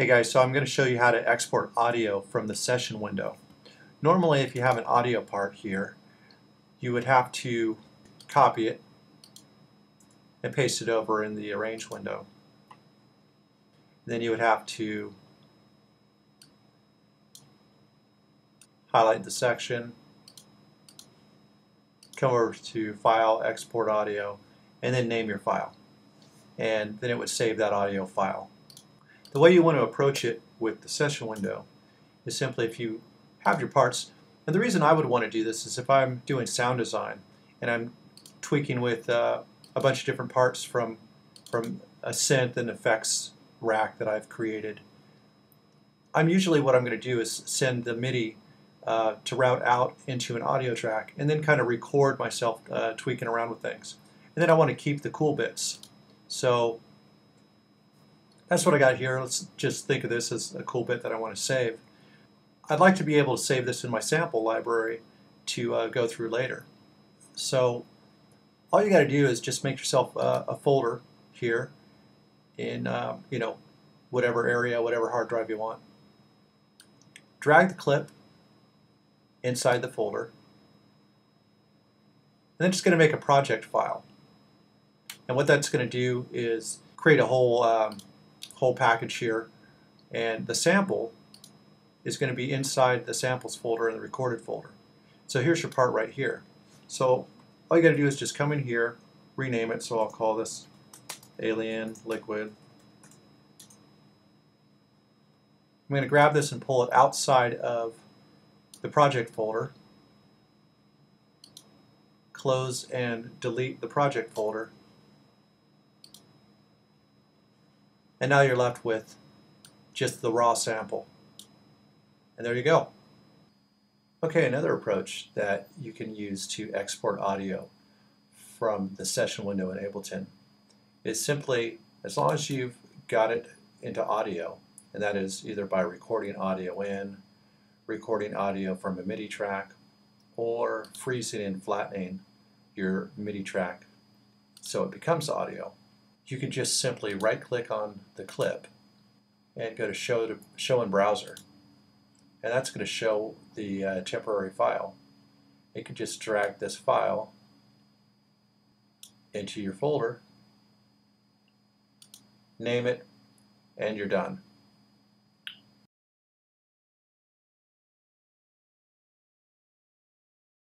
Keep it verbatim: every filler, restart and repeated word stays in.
Hey guys, so I'm going to show you how to export audio from the session window. Normally if you have an audio part here, you would have to copy it and paste it over in the arrange window. Then you would have to highlight the section, come over to File, Export Audio, and then name your file. And then it would save that audio file. The way you want to approach it with the session window is simply if you have your parts, and the reason I would want to do this is if I'm doing sound design and I'm tweaking with uh, a bunch of different parts from, from a synth and effects rack that I've created, I'm usually what I'm going to do is send the MIDI uh, to route out into an audio track and then kind of record myself uh, tweaking around with things. And then I want to keep the cool bits. So that's what I got here. Let's just think of this as a cool bit that I want to save. I'd like to be able to save this in my sample library to uh, go through later. So all you got to do is just make yourself uh, a folder here in um, you know, whatever area, whatever hard drive you want. Drag the clip inside the folder, and then just going to make a project file. And what that's going to do is create a whole um, whole package here, and the sample is going to be inside the samples folder and the recorded folder. So here's your part right here. So all you got to do is just come in here, rename it, so I'll call this Alien Liquid. I'm going to grab this and pull it outside of the project folder, close and delete the project folder, and now you're left with just the raw sample. And there you go. Okay, another approach that you can use to export audio from the session window in Ableton is simply, as long as you've got it into audio, and that is either by recording audio in, recording audio from a MIDI track, or freezing and flattening your MIDI track so it becomes audio, you can just simply right-click on the clip and go to Show, to, show in Browser. And that's going to show the uh, temporary file. You can just drag this file into your folder, name it, and you're done.